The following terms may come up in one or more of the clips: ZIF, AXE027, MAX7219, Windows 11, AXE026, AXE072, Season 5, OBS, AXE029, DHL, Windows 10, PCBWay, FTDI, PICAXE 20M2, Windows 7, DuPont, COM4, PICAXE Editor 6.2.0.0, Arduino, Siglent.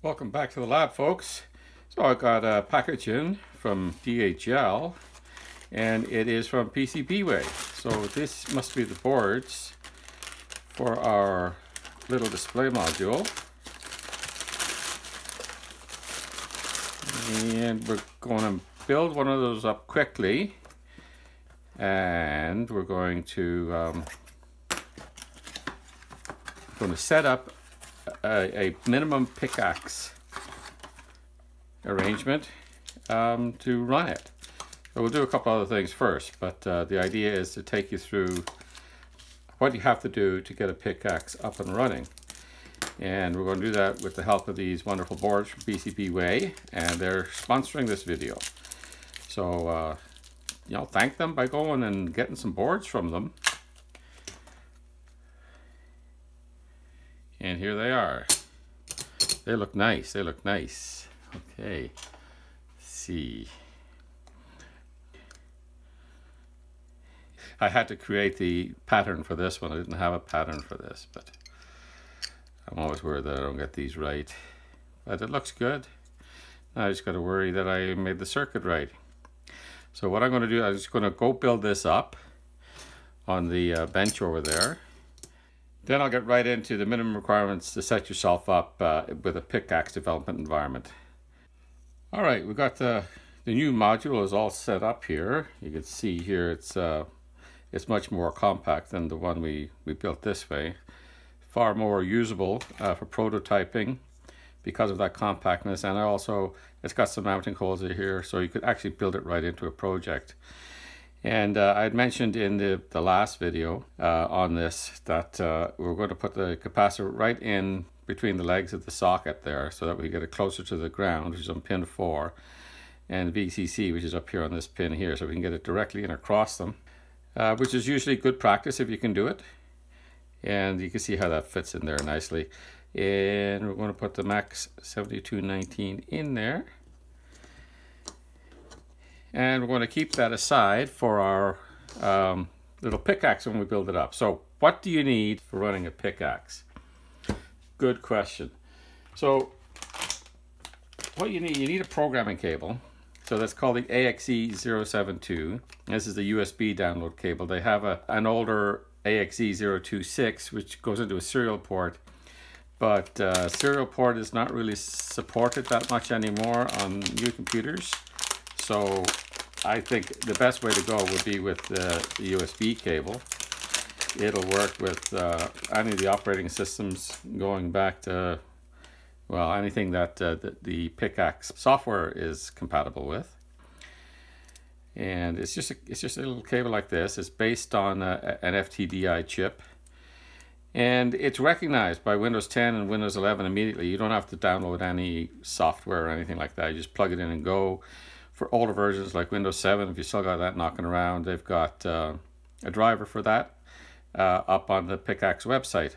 Welcome back to the lab, folks. So I've got a package in from DHL, and it is from PCBWay. So this must be the boards for our little display module. And we're going to build one of those up quickly. And we're going to, set up a minimum PICAXE arrangement to run it. So we'll do a couple other things first, but the idea is to take you through what you have to do to get a PICAXE up and running. And we're going to do that with the help of these wonderful boards from PCBWay, and they're sponsoring this video. So, you know, thank them by going and getting some boards from them. And here they are. They look nice, they look nice. Okay, let's see. I had to create the pattern for this one. I didn't have a pattern for this, but I'm always worried that I don't get these right. But it looks good. Now I just gotta worry that I made the circuit right. So what I'm gonna do, I'm just gonna go build this up on the bench over there. Then I'll get right into the minimum requirements to set yourself up with a PICAXE development environment. All right, we've got the new module is all set up here. You can see here it's much more compact than the one we built this way. Far more usable for prototyping because of that compactness, and also it's got some mounting holes here, so you could actually build it right into a project. And I had mentioned in the last video on this that we're going to put the capacitor right in between the legs of the socket there so that we get it closer to the ground, which is on pin 4, and VCC, which is up here on this pin here, so we can get it directly in across them, which is usually good practice if you can do it. And you can see how that fits in there nicely. And we're going to put the MAX7219 in there. And we're going to keep that aside for our little PICAXE when we build it up. So what do you need for running a PICAXE? Good question. So what you need a programming cable. So that's called the AXE072. This is the USB download cable. They have an older AXE026, which goes into a serial port. But serial port is not really supported that much anymore on new computers. So I think the best way to go would be with the USB cable. It'll work with any of the operating systems going back to, well, anything that the PICAXE software is compatible with. And it's just a little cable like this. It's based on an FTDI chip. And it's recognized by Windows 10 and Windows 11 immediately. You don't have to download any software or anything like that. You just plug it in and go. For older versions like Windows 7, if you still got that knocking around, they've got a driver for that up on the PICAXE website.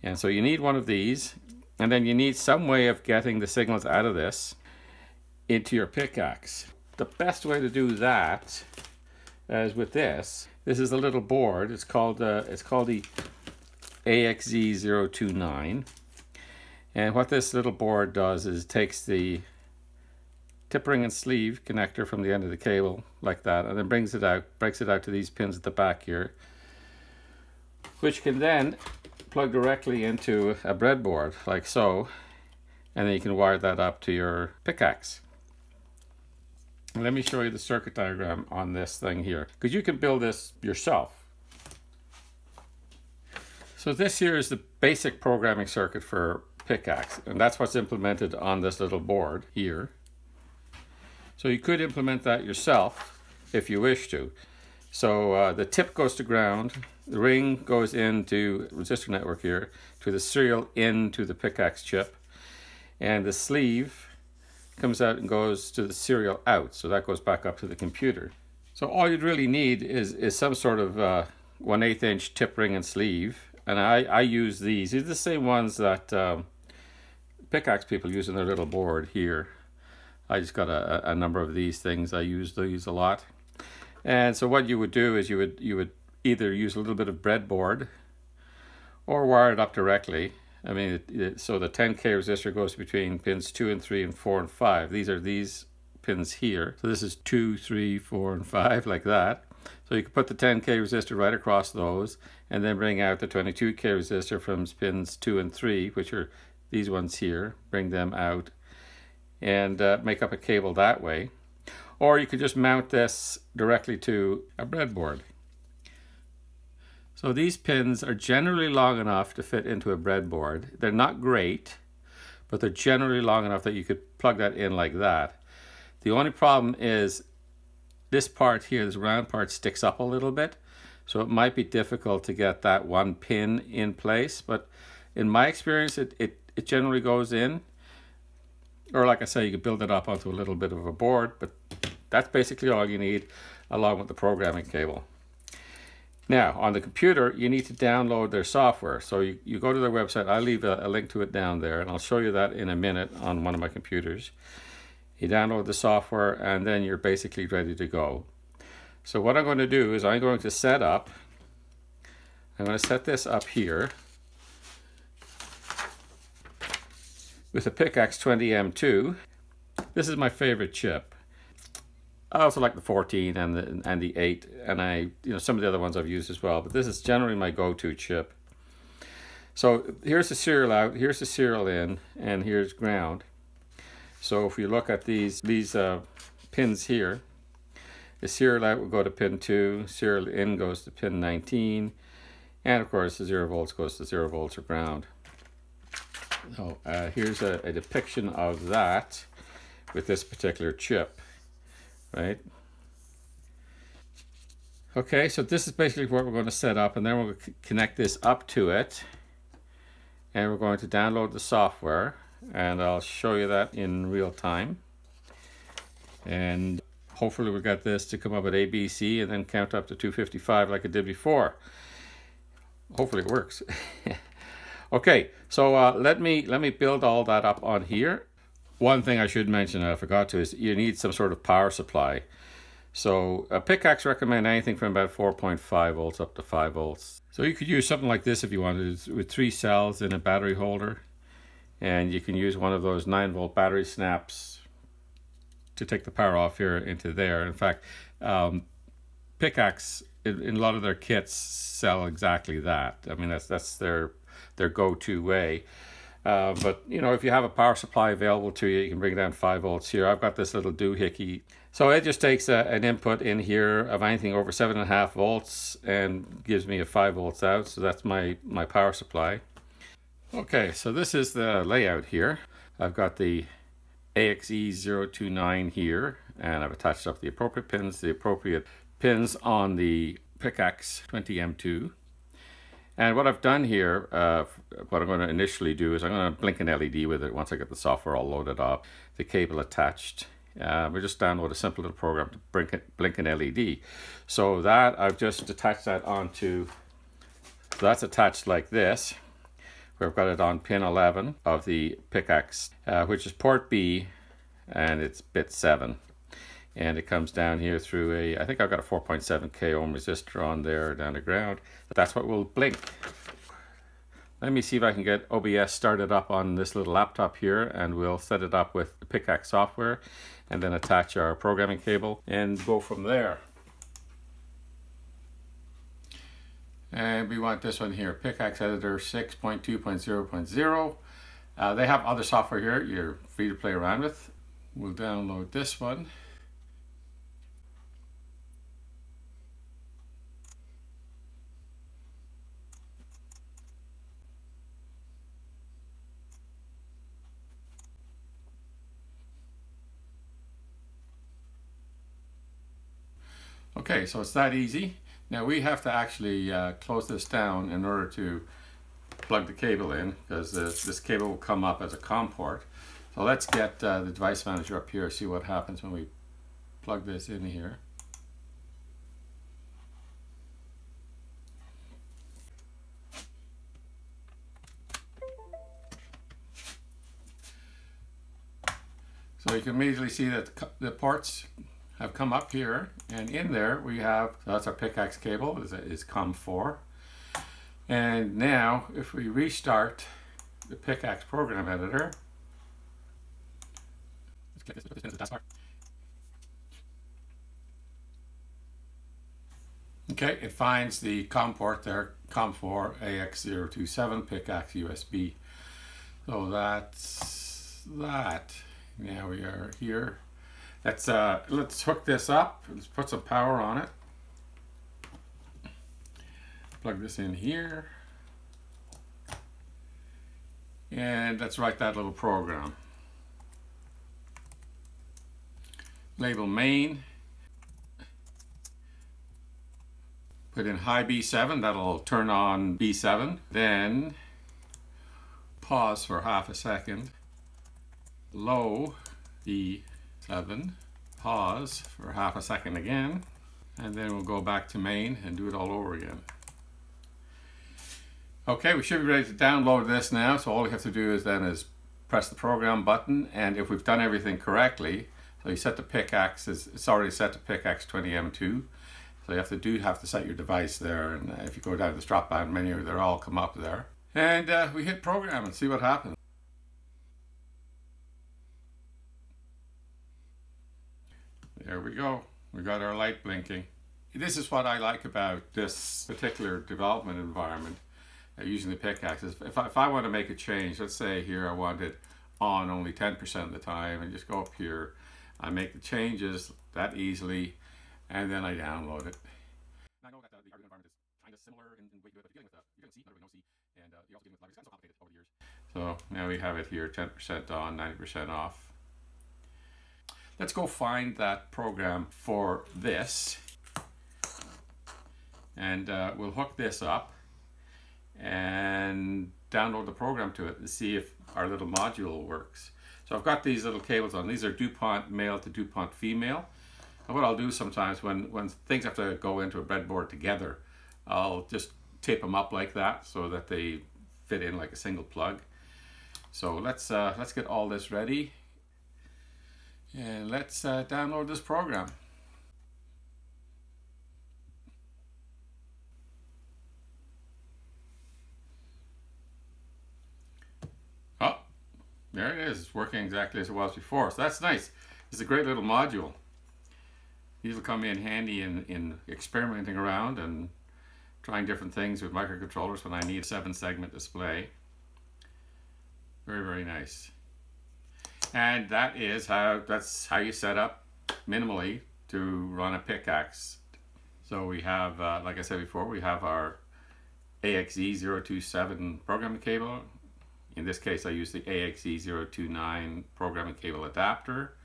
And so you need one of these, and then you need some way of getting the signals out of this into your PICAXE. The best way to do that is with this. This is a little board. It's called the AXE029. And what this little board does is it takes the tip ring and sleeve connector from the end of the cable like that, and then breaks it out to these pins at the back here, which can then plug directly into a breadboard like so, and then you can wire that up to your PICAXE. And let me show you the circuit diagram on this thing here, because you can build this yourself. So this here is the basic programming circuit for PICAXE, and that's what's implemented on this little board here. So you could implement that yourself if you wish to. So the tip goes to ground, the ring goes into resistor network here, to the serial into the PICAXE chip, and the sleeve comes out and goes to the serial out, so that goes back up to the computer. So all you'd really need is some sort of 1/8" tip ring and sleeve, and I use these. These are the same ones that PICAXE people use in their little board here. I just got a number of these things. I use these a lot. And so what you would do is you would either use a little bit of breadboard or wire it up directly. I mean, so the 10K resistor goes between pins 2 and 3 and 4 and 5. These are these pins here. So this is 2, 3, 4, and 5, like that. So you can put the 10K resistor right across those, and then bring out the 22K resistor from pins 2 and 3, which are these ones here. Bring them out and make up a cable that way. Or you could just mount this directly to a breadboard. So these pins are generally long enough to fit into a breadboard. They're not great, but they're generally long enough that you could plug that in like that. The only problem is this part here, this round part, sticks up a little bit. So it might be difficult to get that one pin in place, but in my experience, it generally goes in. Or like I say, you could build it up onto a little bit of a board, but that's basically all you need along with the programming cable. Now, on the computer, you need to download their software. So you go to their website. I leave a link to it down there, and I'll show you that in a minute on one of my computers. You download the software, and then you're basically ready to go. So what I'm going to do is I'm going to set up. I'm going to set this up here with a PICAXE 20M2. This is my favorite chip. I also like the 14 and the 8, and some of the other ones I've used as well, but this is generally my go-to chip. So here's the serial out, here's the serial in, and here's ground. So if you look at these pins here, the serial out will go to pin 2, serial in goes to pin 19, and of course the 0 volts goes to 0 volts or ground. So here's a depiction of that with this particular chip, right? Okay, so this is basically what we're going to set up, and then we'll connect this up to it, and we're going to download the software, and I'll show you that in real time. And hopefully we'll get this to come up at ABC and then count up to 255 like it did before. Hopefully it works. Okay, so let me build all that up on here. One thing I should mention that I forgot to is you need some sort of power supply. So a PICAXE recommend anything from about 4.5 volts up to 5 volts. So you could use something like this if you wanted, with 3 cells in a battery holder. And you can use one of those 9-volt battery snaps to take the power off here into there. In fact, PICAXE, in a lot of their kits, sell exactly that. I mean, that's their go-to way. But you know, if you have a power supply available to you, you can bring down 5 volts here. I've got this little doohickey. So it just takes an input in here of anything over 7.5 volts and gives me a 5 volts out. So that's my power supply. Okay, so this is the layout here. I've got the AXE029 here, and I've attached up the appropriate pins on the PICAXE 20M2. And what I've done here, what I'm going to initially do is I'm going to blink an LED with it once I get the software all loaded up, the cable attached. We just download a simple little program to blink an LED. So that, I've just attached that onto, so that's attached like this, where I've got it on pin 11 of the PICAXE, which is port B, and it's bit 7. And it comes down here through I think I've got a 4.7K ohm resistor on there down to ground. That's what will blink. Let me see if I can get OBS started up on this little laptop here, and we'll set it up with the PICAXE software and then attach our programming cable and go from there. And we want this one here, PICAXE Editor 6.2.0.0. They have other software here you're free to play around with. We'll download this one. Okay, so it's that easy. Now we have to actually close this down in order to plug the cable in, because this cable will come up as a COM port. So let's get the device manager up here, see what happens when we plug this in here. So you can immediately see that the ports have come up here, and in there we have, so that's our PICAXE cable, is COM4. And now if we restart the PICAXE program editor. Let's click this to put this into the taskbar. Okay, it finds the COM port there, COM4 AXE027 PICAXE USB. So that's that. Now we are here. Let's hook this up. Let's put some power on it. Plug this in here. And let's write that little program. Label main. Put in high B7, that'll turn on B7. Then pause for half a second. Low B7, pause for half a second again. And then we'll go back to main and do it all over again. Okay, we should be ready to download this now. So all we have to do is then is press the program button. And if we've done everything correctly, so you set the PICAXE, it's already set to PICAXE 20M2. So you have to set your device there, and if you go down to this drop-down menu, they'll all come up there. And we hit program and see what happens. There we go. We got our light blinking. This is what I like about this particular development environment using the PICAXE. If I want to make a change, let's say here I want it on only 10% of the time, and just go up here. I make the changes that easily. And then I download it. I know that the Arduino environment is kind of similar in what you're dealing with. You're dealing with C, no C, and you're also dealing with libraries. It's kind of so complicated over the years. So now we have it here, 10% on, 90% off. Let's go find that program for this. And we'll hook this up and download the program to it to see if our little module works. So I've got these little cables on. These are DuPont male to DuPont female. And what I'll do sometimes when things have to go into a breadboard together, I'll just tape them up like that so that they fit in like a single plug. So let's get all this ready and let's download this program. Oh, there it is. It's working exactly as it was before. So that's nice. It's a great little module. These will come in handy in experimenting around and trying different things with microcontrollers when I need a 7-segment display. Very, very nice. And that's how you set up minimally to run a PICAXE. So we have, like I said before, we have our AXE027 programming cable. In this case, I use the AXE029 programming cable adapter,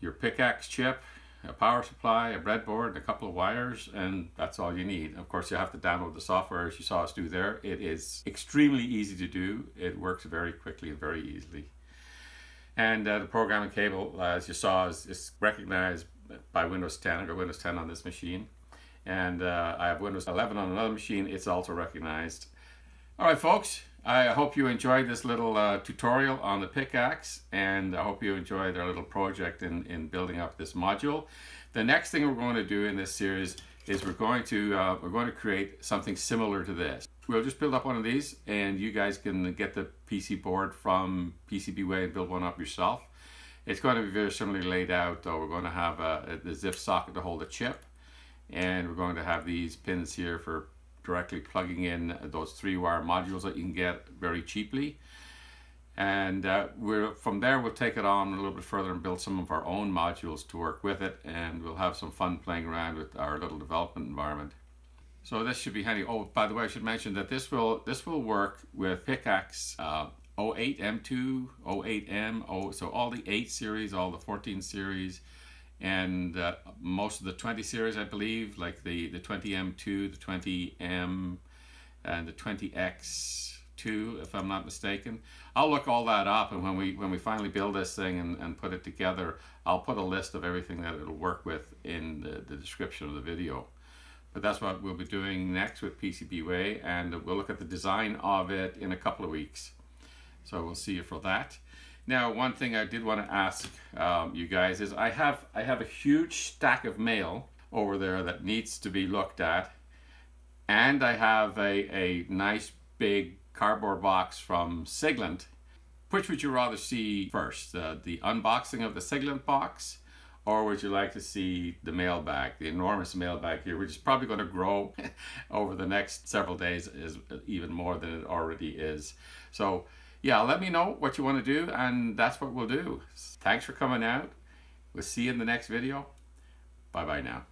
your PICAXE chip, a power supply, a breadboard, and a couple of wires, and that's all you need. Of course, you have to download the software as you saw us do there. It is extremely easy to do. It works very quickly and very easily. And the programming cable, as you saw, is recognized by Windows 10. I got Windows 10 on this machine. And I have Windows 11 on another machine. It's also recognized. All right, folks. I hope you enjoyed this little tutorial on the PICAXE, and I hope you enjoyed our little project in building up this module. The next thing we're going to do in this series is we're going to create something similar to this. We'll just build up one of these, and you guys can get the PC board from PCBWay and build one up yourself. It's going to be very similarly laid out, though. We're going to have the ZIF socket to hold a chip, and we're going to have these pins here for directly plugging in those 3-wire modules that you can get very cheaply. And from there, we'll take it on a little bit further and build some of our own modules to work with it. And we'll have some fun playing around with our little development environment. So this should be handy. Oh, by the way, I should mention that this will work with PICAXE 08M2, 08M, so all the 8 series, all the 14 series, and most of the 20 series, I believe, like the 20M2, the 20M, and the 20X2, if I'm not mistaken. I'll look all that up, and when we finally build this thing and put it together, I'll put a list of everything that it'll work with in the description of the video. But that's what we'll be doing next with PCBWay, and we'll look at the design of it in a couple of weeks. So we'll see you for that. Now, one thing I did want to ask you guys is I have a huge stack of mail over there that needs to be looked at, and I have a nice big cardboard box from Siglent. Which would you rather see first, the unboxing of the Siglent box, or would you like to see the mail bag, the enormous mail bag here, which is probably going to grow over the next several days, is even more than it already is. So yeah, let me know what you want to do, and that's what we'll do. Thanks for coming out. We'll see you in the next video. Bye bye now.